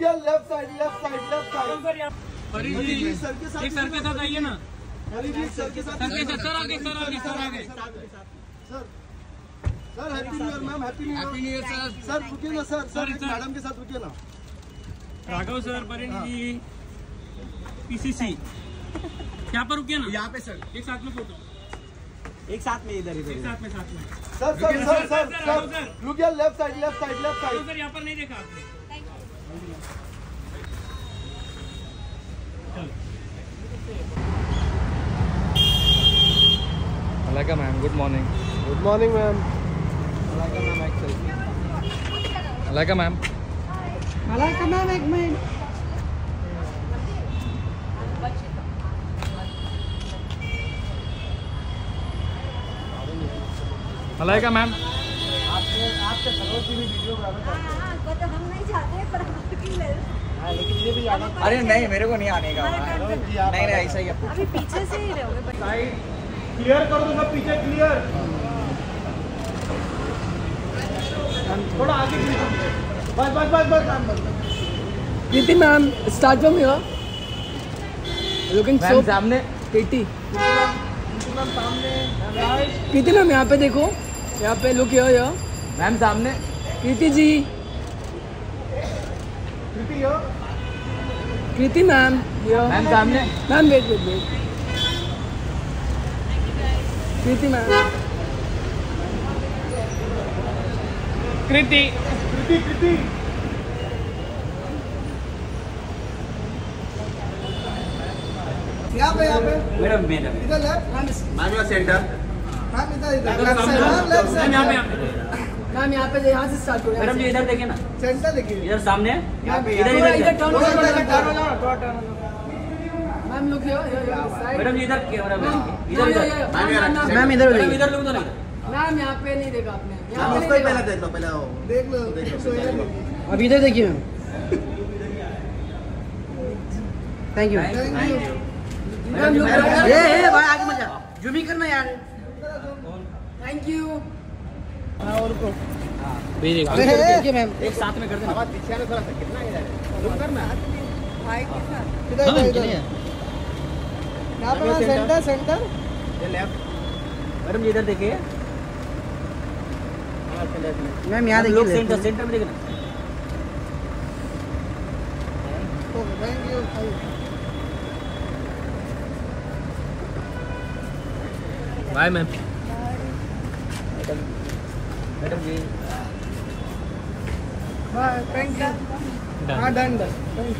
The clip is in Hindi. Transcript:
किया लेफ्ट साइड ना sir happy new year ma'am, happy new year sir. Sir रुकिए ना सर, सर मैडम के साथ रुकिए ना। राघव सर परिणीत जी पीसीसी यहाँ पर रुकिए ना, यहाँ पे सर एक साथ में फोटो, एक साथ में इधर इधर साथ में sir sir sir sir sir रुकिए लेफ्ट साइड सर यहाँ पर नहीं देखा आपने। अलग मैम गुड मॉर्निंग मैम। अलग मैम एक मिनट मलाइका मैम आपके सरोज की भी वीडियो बनाना चाहते हैं तो हम नहीं चाहते पर लेकिन ये भी आना। अरे नहीं मेरे को नहीं आने का, नहीं ऐसा ही अभी पीछे से ही रहोगे। साइड क्लियर कर दूंगा, पीछे क्लियर, थोड़ा आगे बस। Preeti ma'am start from here looking so सामने प्रीति मैम यहाँ पे देखो, यहाँ पे लुक हियर मैम सामने प्रीति मैम सामने ma'am wait Preeti ma'am Kriti Kriti Kriti यहाँ पे मैडम इधर लेफ्ट मैम सेंटर मैम यहाँ पे यहाँ से स्टार्ट हो मैडम जी इधर देखिए ना, सेंटर देखिए इधर सामने इधर turn ma'am look madam ji इधर मैम इधर लुक तो नहीं मैम यहाँ पे नहीं देखा आपने। पहले देख लो अब इधर देखिए मैम। थैंक यू ये भाई आगे मत जा, जूम करना यार। थैंक यू और को देखिए मैम एक साथ में कर देना। आवाज पीछे आने थोड़ा सा कितना इधर रुक करना भाई के साथ इधर यहां पर सेंटर ये लेफ्ट मैडम जी इधर देखिए मैम यहां देखिए लोग सेंटर में देखना। Thank you bye ma'am. Madam ji bye thank you. हां डन।